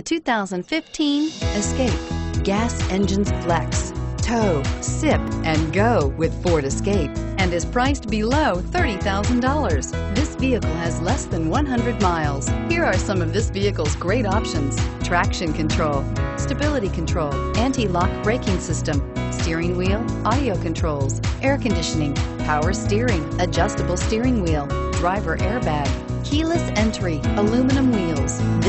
The 2015 Escape. Gas engines flex, tow, sip, and go with Ford Escape, and is priced below $30,000. This vehicle has less than 100 miles. Here are some of this vehicle's great options: traction control, stability control, anti-lock braking system, steering wheel audio controls, air conditioning, power steering, adjustable steering wheel, driver airbag, keyless entry, aluminum wheels.